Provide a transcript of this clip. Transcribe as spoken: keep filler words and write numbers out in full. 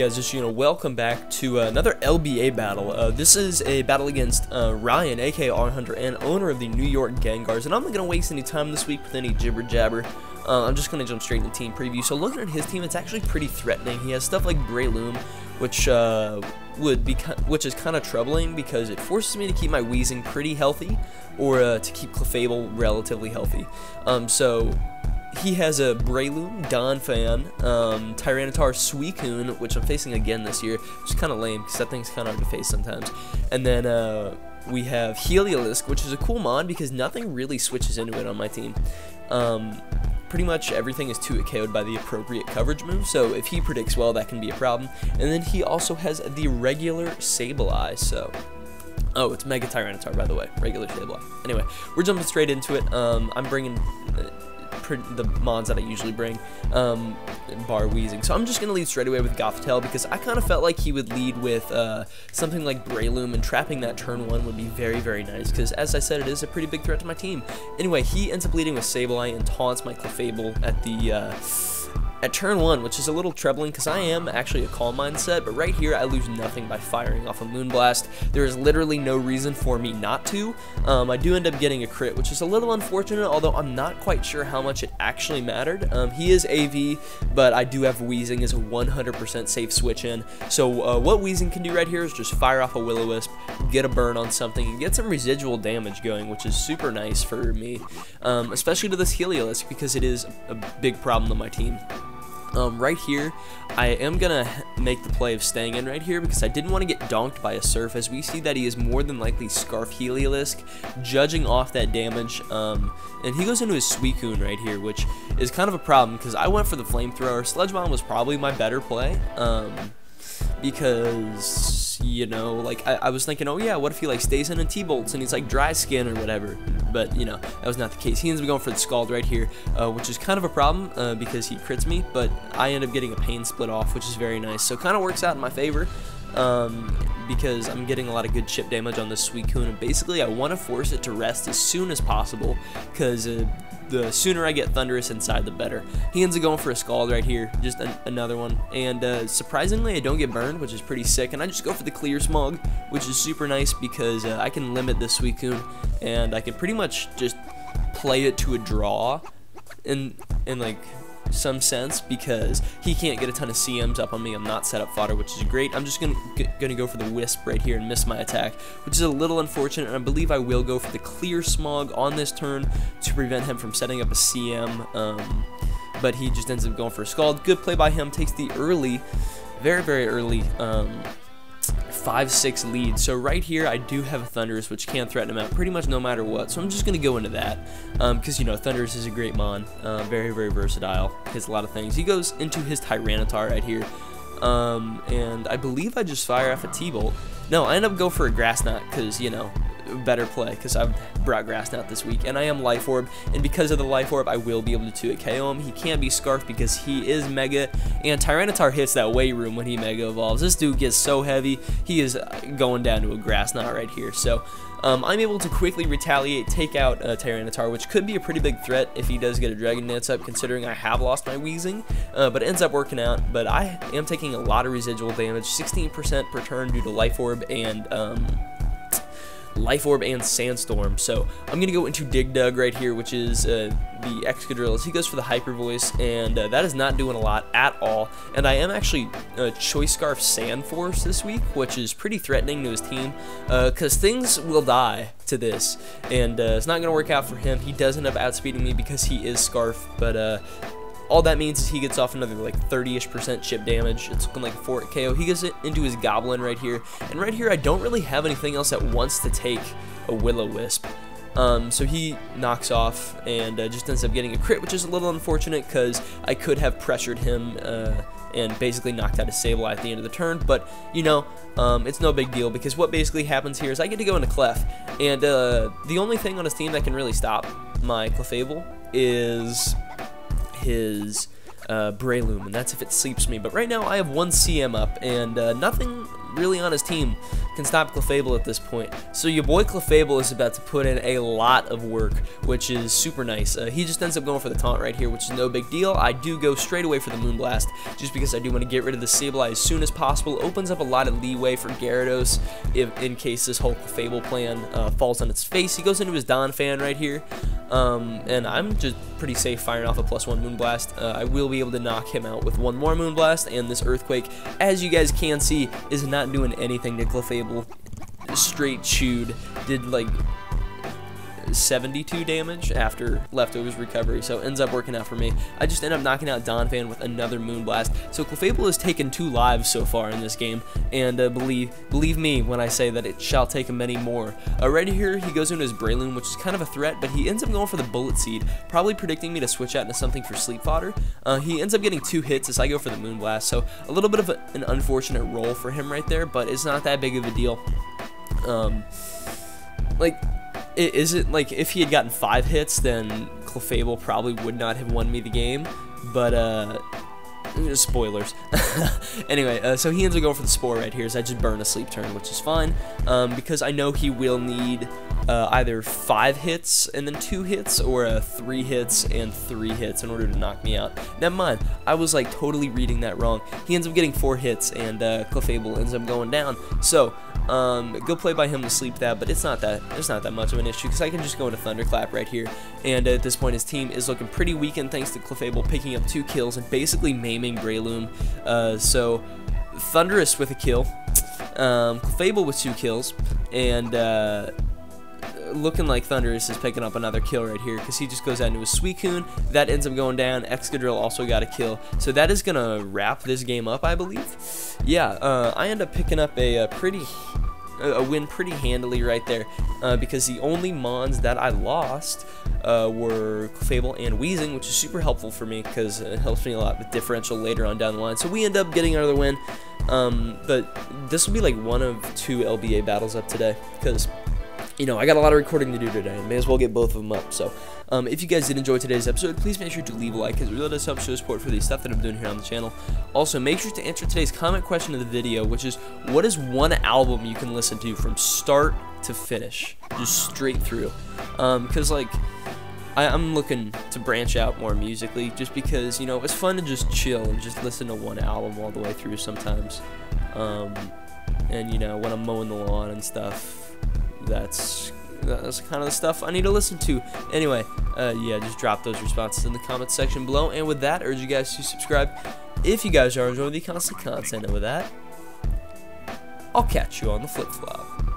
Guys, just you know, welcome back to uh, another L B A battle. Uh, this is a battle against uh, Ryan, aka R one hundred, and owner of the New York Gengars. And I'm not gonna waste any time this week with any jibber jabber. Uh, I'm just gonna jump straight into team preview. So looking at his team, it's actually pretty threatening. He has stuff like Breloom, which uh, would be, which is kind of troubling because it forces me to keep my Weezing pretty healthy, or uh, to keep Clefable relatively healthy. Um, so. He has a Breloom, Donphan, um, Tyranitar, Suicune, which I'm facing again this year, which is kind of lame because that thing's kind of hard to face sometimes. And then uh, we have Heliolisk, which is a cool mod because nothing really switches into it on my team. Um, pretty much everything is two hit K O'd by the appropriate coverage move, so if he predicts well, that can be a problem. And then he also has the regular Sableye, so... Oh, it's Mega Tyranitar, by the way, regular Sableye. Anyway, we're jumping straight into it. Um, I'm bringing... Uh, the mods that I usually bring, um, bar Weezing. So I'm just going to lead straight away with Gothitelle because I kind of felt like he would lead with uh, something like Breloom, and trapping that turn one would be very, very nice because, as I said, it is a pretty big threat to my team. Anyway, he ends up leading with Sableye and taunts my Clefable at the... Uh, At turn one, which is a little troubling because I am actually a calm mindset, but right here I lose nothing by firing off a Moonblast. There is literally no reason for me not to. Um, I do end up getting a crit, which is a little unfortunate, although I'm not quite sure how much it actually mattered. Um, he is A V, but I do have Weezing as a one hundred percent safe switch in. So uh, what Weezing can do right here is just fire off a Will-O-Wisp, get a burn on something, and get some residual damage going, which is super nice for me, um, especially to this Heliolisk because it is a big problem to my team. Um, right here, I am going to make the play of staying in right here because I didn't want to get donked by a Surf, as we see that he is more than likely Scarf Heliolisk, judging off that damage, um, and he goes into his Suicune right here, which is kind of a problem because I went for the Flamethrower. Sledge Bomb was probably my better play, um, because... You know, like, I, I was thinking, oh yeah, what if he, like, stays in and T-bolts and he's, like, dry skin or whatever, but, you know, that was not the case. He ends up going for the Scald right here, uh, which is kind of a problem, uh, because he crits me, but I end up getting a Pain Split off, which is very nice, so kind of works out in my favor, um, because I'm getting a lot of good chip damage on this Suicune, and basically I want to force it to rest as soon as possible, because, uh, the sooner I get Thundurus inside, the better. He ends up going for a Scald right here, just an another one, and uh, surprisingly I don't get burned, which is pretty sick, and I just go for the Clear Smog, which is super nice because uh, I can limit this Suicune, and I can pretty much just play it to a draw in, in like some sense, because he can't get a ton of C Ms up on me. I'm not set up fodder, which is great. I'm just gonna, gonna go for the Wisp right here and miss my attack, which is a little unfortunate, and I believe I will go for the Clear Smog on this turn to prevent him from setting up a C M, um, but he just ends up going for a Scald. Good play by him, takes the early, very, very early, um, five six lead. So right here I do have a Thundurus, which can threaten him out pretty much no matter what, so I'm just going to go into that because um, you know, Thundurus is a great mon, uh, very very versatile, hits a lot of things. He goes into his Tyranitar right here, um, and I believe I just fire off a T-bolt. No, I end up going for a Grass Knot because, you know, better play because I've brought Grass Knot this week, and I am Life Orb, and because of the Life Orb I will be able to two hit K O him. He can't be Scarf because he is Mega, and Tyranitar hits that weight room when he Mega Evolves. This dude gets so heavy, he is going down to a Grass Knot right here, so um, I'm able to quickly retaliate, take out uh, Tyranitar, which could be a pretty big threat if he does get a Dragon Dance up, considering I have lost my Weezing, uh, but it ends up working out. But I am taking a lot of residual damage, sixteen percent per turn due to Life Orb and um, Life Orb and Sandstorm. So I'm gonna go into Dig Dug right here, which is uh, the Excadrill. He goes for the Hyper Voice, and uh, that is not doing a lot at all, and I am actually uh, Choice Scarf Sand Force this week, which is pretty threatening to his team because uh, things will die to this, and uh, it's not gonna work out for him. He does end up outspeeding me because he is Scarf, but uh, all that means is he gets off another like thirty-ish percent chip damage. It's looking like a four hit K O. He gets it into his Goblin right here. And right here, I don't really have anything else that wants to take a Will-O-Wisp. Um, so he knocks off and uh, just ends up getting a crit, which is a little unfortunate because I could have pressured him uh, and basically knocked out his Sableye at the end of the turn. But, you know, um, it's no big deal because what basically happens here is I get to go into Clef. And uh, the only thing on his team that can really stop my Clefable is... his uh, Breloom, and that's if it sleeps me. But right now I have one C M up, and uh, nothing really on his team can stop Clefable at this point. So your boy Clefable is about to put in a lot of work, which is super nice. Uh, he just ends up going for the taunt right here, which is no big deal. I do go straight away for the Moonblast just because I do want to get rid of the Sableye as soon as possible. Opens up a lot of leeway for Gyarados if, in case this whole Clefable plan uh, falls on its face. He goes into his Donphan right here, um, and I'm just pretty safe firing off a plus one Moonblast. Uh, I will be able to knock him out with one more Moonblast, and this Earthquake, as you guys can see, is not doing anything to Clefable. Straight chewed, did like seventy-two damage after Leftovers recovery, so ends up working out for me. I just end up knocking out Donphan with another Moonblast. So Clefable has taken two lives so far in this game, and uh, believe believe me when I say that it shall take him many more. Uh, right here he goes into his Breloom, which is kind of a threat, but he ends up going for the Bullet Seed, probably predicting me to switch out into something for Sleep Fodder. Uh, he ends up getting two hits as I go for the Moonblast, so a little bit of a, an unfortunate roll for him right there, but it's not that big of a deal. Um, like... Is it like if he had gotten five hits, then Clefable probably would not have won me the game, but uh, spoilers. Anyway, uh, so he ends up going for the Spore right here, so I just burn a sleep turn, which is fine, um, because I know he will need uh, either five hits and then two hits, or uh, three hits and three hits in order to knock me out. Never mind, I was like totally reading that wrong. He ends up getting four hits, and uh, Clefable ends up going down. So. Um, good play by him to sleep that, but it's not that it's not that much of an issue because I can just go into Thunderclap right here, and at this point his team is looking pretty weakened thanks to Clefable picking up two kills and basically maiming Breloom. Uh, so Thundurus with a kill, um, Clefable with two kills, and uh, looking like Thundurus is picking up another kill right here because he just goes out into his Suicune. That ends up going down. Excadrill also got a kill, so that is gonna wrap this game up, I believe. Yeah, uh, I end up picking up a, a pretty a win pretty handily right there, uh, because the only mons that I lost uh, were Clefable and Weezing, which is super helpful for me because it helps me a lot with differential later on down the line. So we end up getting another win, um, but this will be like one of two L B A battles up today because, you know, I got a lot of recording to do today and may as well get both of them up. So um, if you guys did enjoy today's episode, please make sure to leave a like because it really does help show support for the stuff that I'm doing here on the channel. Also, make sure to answer today's comment question of the video, which is, what is one album you can listen to from start to finish, just straight through? Because, um, like, I, I'm looking to branch out more musically just because, you know, it's fun to just chill and just listen to one album all the way through sometimes. Um, and, you know, when I'm mowing the lawn and stuff. That's that's kind of the stuff I need to listen to. Anyway, uh, yeah, just drop those responses in the comments section below. And with that, I urge you guys to subscribe if you guys are enjoying the constant content. And with that, I'll catch you on the flip-flop.